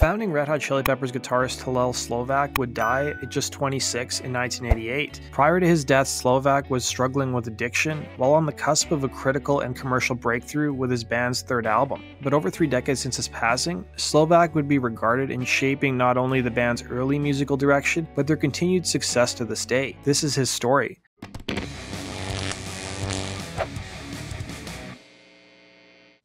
Founding Red Hot Chili Peppers guitarist Hillel Slovak would die at just 26 in 1988. Prior to his death, Slovak was struggling with addiction while on the cusp of a critical and commercial breakthrough with his band's third album. But over 3 decades since his passing, Slovak would be regarded in shaping not only the band's early musical direction, but their continued success to this day. This is his story.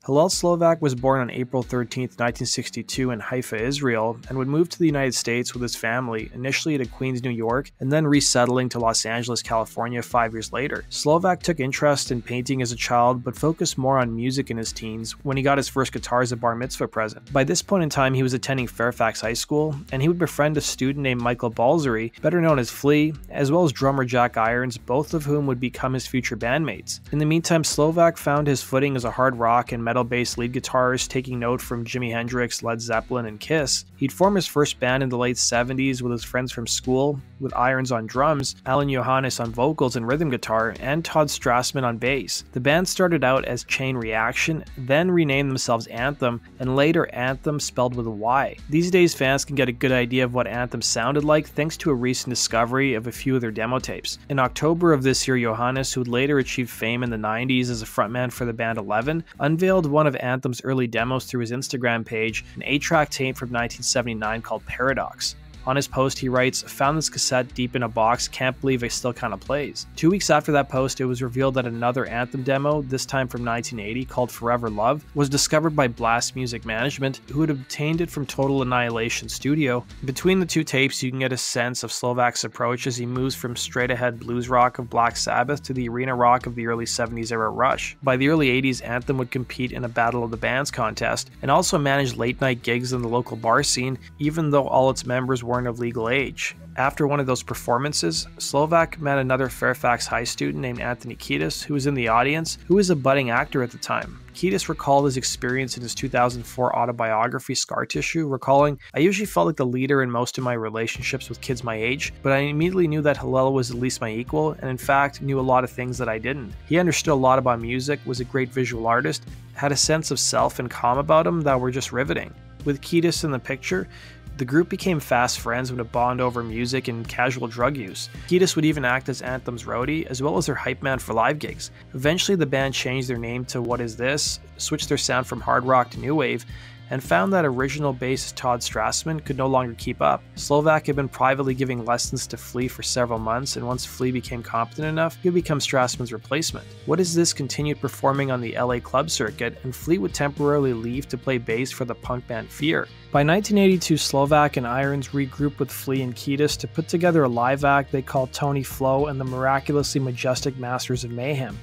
Hillel Slovak was born on April 13, 1962 in Haifa, Israel, and would move to the United States with his family, initially to Queens, New York, and then resettling to Los Angeles, California 5 years later. Slovak took interest in painting as a child, but focused more on music in his teens when he got his first guitar as a bar mitzvah present. By this point in time, he was attending Fairfax High School, and he would befriend a student named Michael Balzary, better known as Flea, as well as drummer Jack Irons, both of whom would become his future bandmates. In the meantime, Slovak found his footing as a hard rock and metal-based lead guitarist, taking note from Jimi Hendrix, Led Zeppelin, and Kiss. He'd form his first band in the late 70s with his friends from school, with Irons on drums, Alan Johannes on vocals and rhythm guitar, and Todd Strassman on bass. The band started out as Chain Reaction, then renamed themselves Anthem, and later Anthem spelled with a Y. These days, fans can get a good idea of what Anthem sounded like thanks to a recent discovery of a few of their demo tapes. In October of this year, Johannes, who would later achieve fame in the 90s as a frontman for the band Eleven, unveiled one of Anthem's early demos through his Instagram page, an 8-track tape from 1979 called Paradox. On his post, he writes, "Found this cassette deep in a box, can't believe it still kinda plays." 2 weeks after that post, it was revealed that another Anthem demo, this time from 1980, called Forever Love, was discovered by Blast Music Management, who had obtained it from Total Annihilation Studio. Between the two tapes, you can get a sense of Slovak's approach as he moves from straight-ahead blues rock of Black Sabbath to the arena rock of the early 70s era Rush. By the early 80s, Anthem would compete in a Battle of the Bands contest, and also manage late-night gigs in the local bar scene, even though all its members weren't of legal age. After one of those performances, Slovak met another Fairfax High student named Anthony Kiedis, who was in the audience, who was a budding actor at the time. Kiedis recalled his experience in his 2004 autobiography, Scar Tissue, recalling, "I usually felt like the leader in most of my relationships with kids my age, but I immediately knew that Hillel was at least my equal, and in fact, knew a lot of things that I didn't. He understood a lot about music, was a great visual artist, had a sense of self and calm about him that were just riveting." With Kiedis in the picture, the group became fast friends with a bond over music and casual drug use. Kiedis would even act as Anthem's roadie, as well as their hype man for live gigs. Eventually, the band changed their name to What Is This, switched their sound from hard rock to new wave, and found that original bassist Todd Strassman could no longer keep up. Slovak had been privately giving lessons to Flea for several months, and once Flea became competent enough, he would become Strassman's replacement. What Is This continued performing on the LA club circuit, and Flea would temporarily leave to play bass for the punk band Fear. By 1982, Slovak and Irons regrouped with Flea and Kiedis to put together a live act they called Tony Flo and the Miraculously Majestic Masters of Mayhem.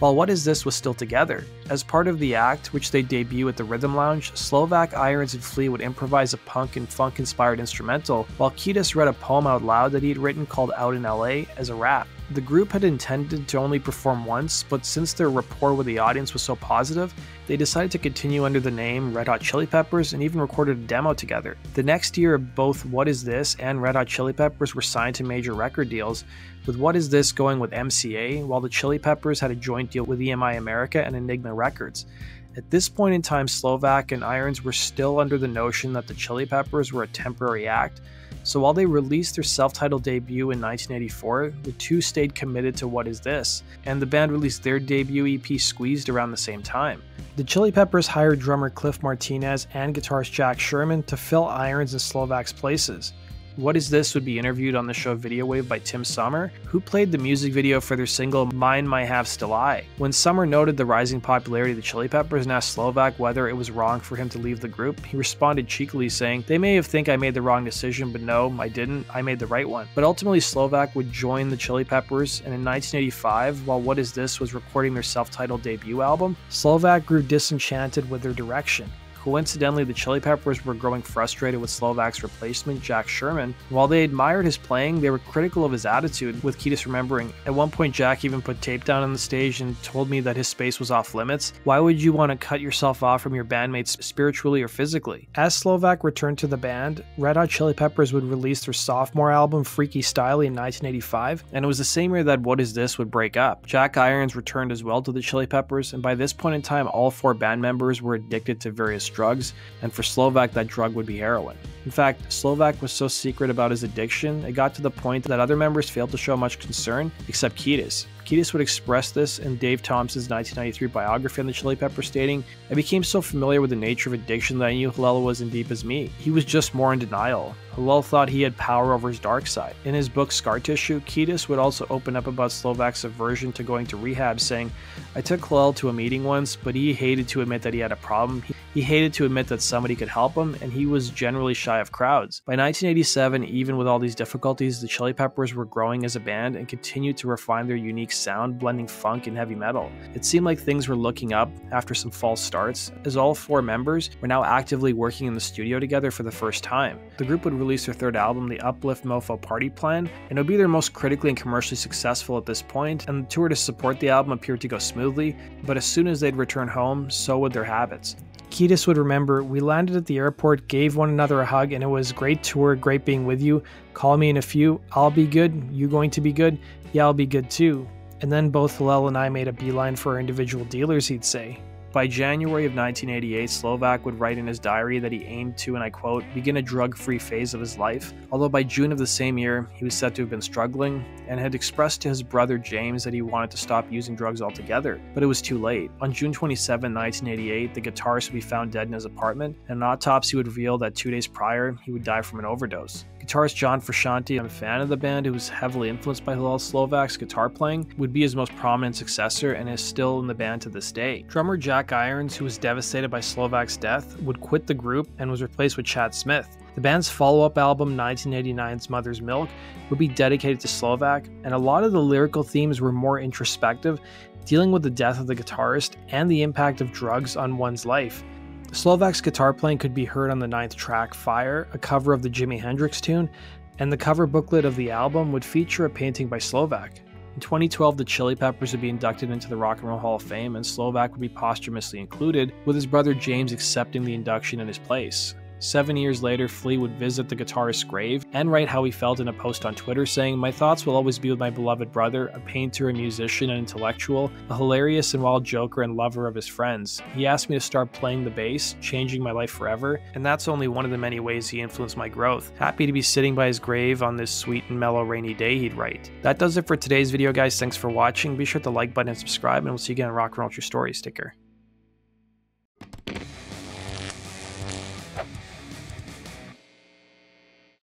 While What Is This was still together, as part of the act, which they debut at the Rhythm Lounge, Slovak, Irons, and Flea would improvise a punk and funk-inspired instrumental, while Kiedis read a poem out loud that he had written called Out in LA as a rap. The group had intended to only perform once, but since their rapport with the audience was so positive, they decided to continue under the name Red Hot Chili Peppers and even recorded a demo together. The next year, both What Is This and Red Hot Chili Peppers were signed to major record deals, with What Is This going with MCA, while the Chili Peppers had a joint deal with EMI America and Enigma Records. At this point in time, Slovak and Irons were still under the notion that the Chili Peppers were a temporary act, so while they released their self-titled debut in 1984, the two stayed committed to What Is This, and the band released their debut EP Squeezed around the same time. The Chili Peppers hired drummer Cliff Martinez and guitarist Jack Sherman to fill Irons and Slovak's places. What Is This would be interviewed on the show Video Wave by Tim Sommer, who played the music video for their single Mine My Have Still I. When Sommer noted the rising popularity of the Chili Peppers and asked Slovak whether it was wrong for him to leave the group, he responded cheekily saying, "They may have think I made the wrong decision, but no, I didn't, I made the right one." But ultimately Slovak would join the Chili Peppers, and in 1985, while What Is This was recording their self-titled debut album, Slovak grew disenchanted with their direction. Coincidentally, the Chili Peppers were growing frustrated with Slovak's replacement, Jack Sherman. While they admired his playing, they were critical of his attitude, with Kiedis remembering, "At one point Jack even put tape down on the stage and told me that his space was off limits. Why would you want to cut yourself off from your bandmates spiritually or physically?" As Slovak returned to the band, Red Hot Chili Peppers would release their sophomore album, Freaky Styley, in 1985, and it was the same year that What Is This would break up. Jack Irons returned as well to the Chili Peppers, and by this point in time, all four band members were addicted to various drugs, and for Slovak, that drug would be heroin. In fact, Slovak was so secret about his addiction, it got to the point that other members failed to show much concern, except Kiedis. Kiedis would express this in Dave Thompson's 1993 biography on the Chili Peppers, stating, "I became so familiar with the nature of addiction that I knew Hillel was in deep as me. He was just more in denial. Hillel thought he had power over his dark side." In his book Scar Tissue, Kiedis would also open up about Slovak's aversion to going to rehab, saying, "I took Hillel to a meeting once, but he hated to admit that he had a problem. He hated to admit that somebody could help him, and he was generally shy of crowds." By 1987, even with all these difficulties, the Chili Peppers were growing as a band and continued to refine their unique sound, blending funk and heavy metal. It seemed like things were looking up after some false starts, as all four members were now actively working in the studio together for the first time. The group would release their third album, The Uplift Mofo Party Plan, and it would be their most critically and commercially successful at this point, and the tour to support the album appeared to go smoothly, but as soon as they'd return home, so would their habits. Kiedis would remember, "We landed at the airport, gave one another a hug, and it was great tour, great being with you. Call me in a few. I'll be good. You going to be good? Yeah, I'll be good too." And then both Hillel and I made a beeline for our individual dealers, he'd say. By January of 1988, Slovak would write in his diary that he aimed to, and I quote, "begin a drug-free phase of his life," although by June of the same year, he was said to have been struggling and had expressed to his brother James that he wanted to stop using drugs altogether, but it was too late. On June 27, 1988, the guitarist would be found dead in his apartment, and an autopsy would reveal that 2 days prior, he would die from an overdose. Guitarist John Frusciante, a fan of the band who was heavily influenced by Hillel Slovak's guitar playing, would be his most prominent successor and is still in the band to this day. Drummer Jack Irons, who was devastated by Slovak's death, would quit the group and was replaced with Chad Smith. The band's follow-up album, 1989's Mother's Milk, would be dedicated to Slovak, and a lot of the lyrical themes were more introspective, dealing with the death of the guitarist and the impact of drugs on one's life. Slovak's guitar playing could be heard on the 9th track, Fire, a cover of the Jimi Hendrix tune, and the cover booklet of the album would feature a painting by Slovak. In 2012, the Chili Peppers would be inducted into the Rock and Roll Hall of Fame, and Slovak would be posthumously included, with his brother James accepting the induction in his place. 7 years later, Flea would visit the guitarist's grave and write how he felt in a post on Twitter, saying, "My thoughts will always be with my beloved brother, a painter, a musician, an intellectual, a hilarious and wild joker and lover of his friends. He asked me to start playing the bass, changing my life forever, and that's only one of the many ways he influenced my growth. Happy to be sitting by his grave on this sweet and mellow rainy day," he'd write. That does it for today's video, guys. Thanks for watching. Be sure to like button and subscribe, and we'll see you again on Rock and Roll True Stories. Take care.